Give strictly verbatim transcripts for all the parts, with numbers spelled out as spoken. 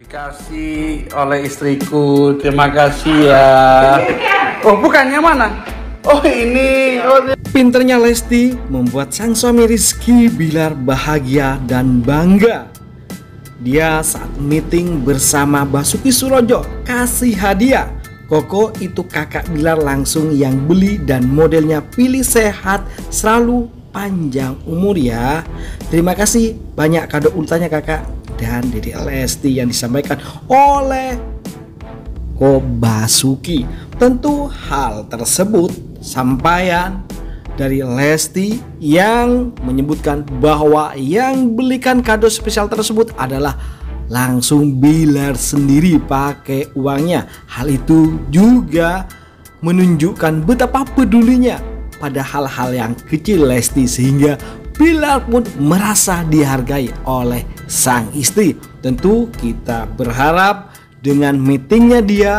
Dikasih oleh istriku, terima kasih ya. Oh, bukannya mana? Oh, ini. Oh. Pinternya Lesti membuat sang suami Rizky Billar bahagia dan bangga. Dia saat meeting bersama Basuki Surojo kasih hadiah. Koko itu kakak Billar langsung yang beli dan modelnya pilih sehat, selalu panjang umur ya. Terima kasih banyak kado ultahnya kakak dan Deddy Lesti yang disampaikan oleh Ko Basuki. Tentu hal tersebut sampaian dari Lesti yang menyebutkan bahwa yang belikan kado spesial tersebut adalah langsung Billar sendiri pakai uangnya. Hal itu juga menunjukkan betapa pedulinya pada hal-hal yang kecil Lesti, sehingga Billar pun merasa dihargai oleh sang istri. Tentu kita berharap dengan meetingnya dia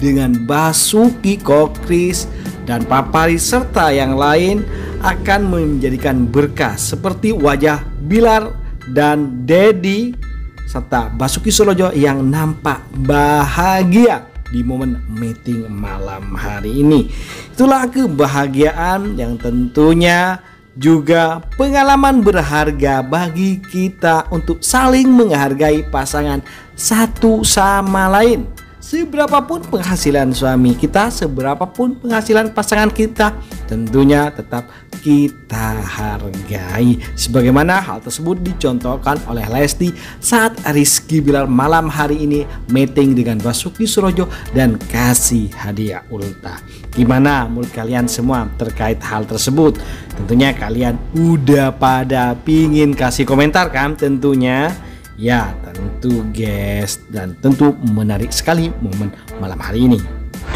dengan Basuki, Kokris, dan Papari serta yang lain akan menjadikan berkah seperti wajah Billar dan Deddy serta Basuki Surojo yang nampak bahagia di momen meeting malam hari ini. Itulah kebahagiaan yang tentunya juga pengalaman berharga bagi kita untuk saling menghargai pasangan satu sama lain. Seberapapun penghasilan suami kita, seberapapun penghasilan pasangan kita, tentunya tetap kita hargai, sebagaimana hal tersebut dicontohkan oleh Lesti saat Rizky Billar malam hari ini meeting dengan Basuki Surojo dan kasih hadiah ultah. Gimana menurut kalian semua terkait hal tersebut? Tentunya kalian udah pada pingin kasih komentar kan tentunya? Ya tentu guys, dan tentu menarik sekali momen malam hari ini.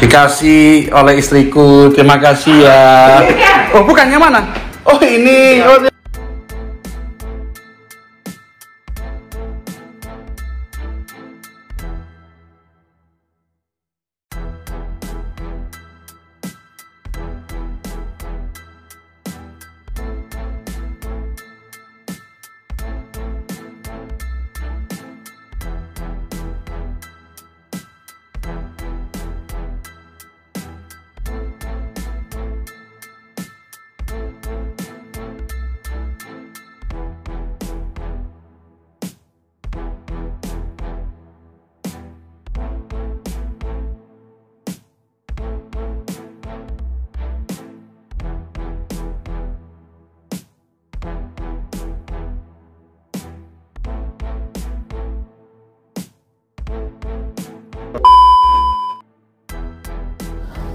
Dikasih oleh istriku, terima kasih ya. Oh, bukannya mana? Oh, ini. Oh.